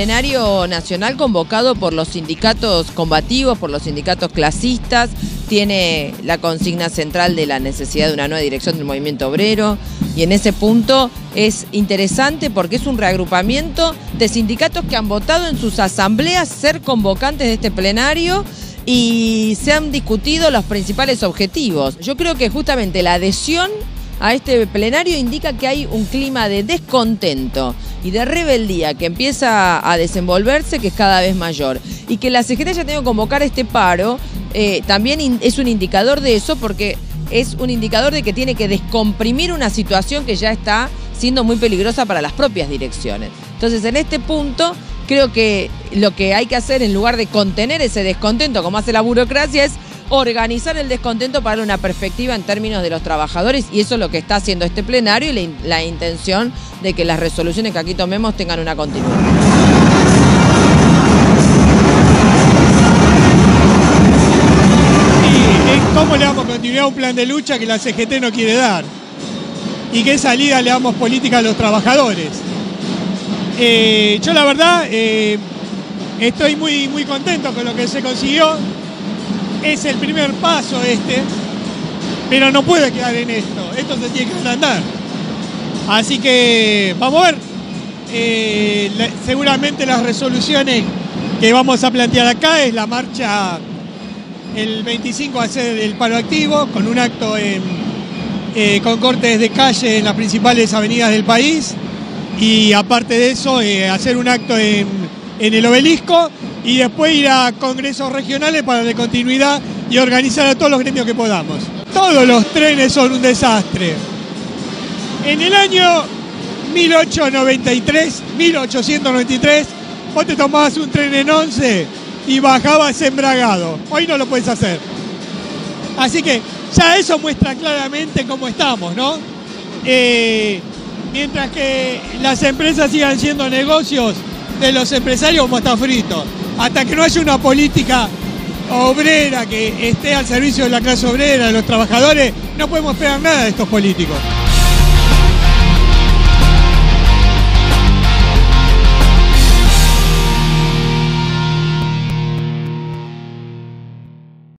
plenario nacional convocado por los sindicatos combativos, por los sindicatos clasistas, tiene la consigna central de la necesidad de una nueva dirección del movimiento obrero, y en ese punto es interesante porque es un reagrupamiento de sindicatos que han votado en sus asambleas ser convocantes de este plenario y se han discutido los principales objetivos. Yo creo que justamente la adhesión a este plenario indica que hay un clima de descontento y de rebeldía que empieza a desenvolverse, que es cada vez mayor. Y que la CGT haya tenido que convocar este paro también es un indicador de eso, porque es un indicador de que tiene que descomprimir una situación que ya está siendo muy peligrosa para las propias direcciones. Entonces, en este punto, creo que lo que hay que hacer, en lugar de contener ese descontento, como hace la burocracia, es organizar el descontento para una perspectiva en términos de los trabajadores, y eso es lo que está haciendo este plenario y la intención de que las resoluciones que aquí tomemos tengan una continuidad. ¿Cómo le damos continuidad a un plan de lucha que la CGT no quiere dar? ¿Y qué salida le damos política a los trabajadores? Yo la verdad estoy muy contento con lo que se consiguió. Es el primer paso este, pero no puede quedar en esto. Esto se tiene que andar. Así que vamos a ver. Seguramente las resoluciones que vamos a plantear acá es la marcha. El 25 va a ser el paro activo, con un acto con cortes de calle en las principales avenidas del país, y aparte de eso hacer un acto en el obelisco, y después ir a congresos regionales para darle continuidad y organizar a todos los gremios que podamos. Todos los trenes son un desastre. En el año 1893, vos te tomabas un tren en 11... y bajabas en Bragado. Hoy no lo puedes hacer. Así que ya eso muestra claramente cómo estamos, ¿no? Mientras que las empresas sigan siendo negocios de los empresarios, como está frito. Hasta que no haya una política obrera que esté al servicio de la clase obrera, de los trabajadores, no podemos esperar nada de estos políticos.